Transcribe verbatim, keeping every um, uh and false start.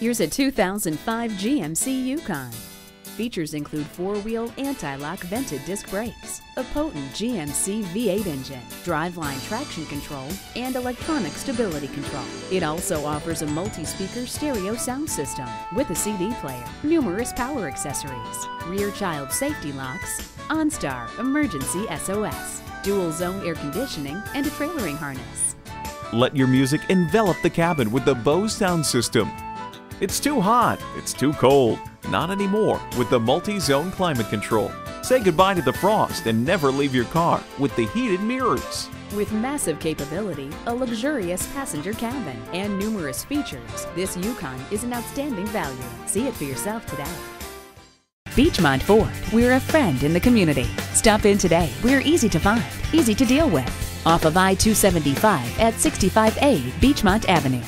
Here's a two thousand five G M C Yukon. Features include four-wheel anti-lock vented disc brakes, a potent G M C V eight engine, driveline traction control, and electronic stability control. It also offers a multi-speaker stereo sound system with a C D player, numerous power accessories, rear child safety locks, OnStar emergency S O S, dual zone air conditioning, and a trailering harness. Let your music envelop the cabin with the Bose sound system. It's too hot, it's too cold. Not anymore with the multi-zone climate control. Say goodbye to the frost and never leave your car with the heated mirrors. With massive capability, a luxurious passenger cabin, and numerous features, this Yukon is an outstanding value. See it for yourself today. Beachmont Ford, we're a friend in the community. Stop in today. We're easy to find, easy to deal with. Off of I two seventy-five at sixty-five A Beachmont Avenue.